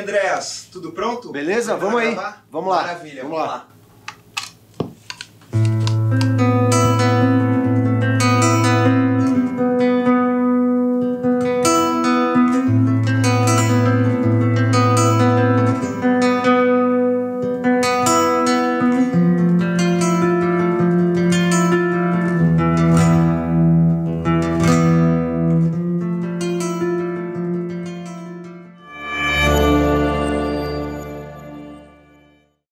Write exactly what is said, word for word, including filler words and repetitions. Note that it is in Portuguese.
aí, Andreas, tudo pronto? Beleza? Vamos aí. Vamos lá. Maravilha, vamos lá.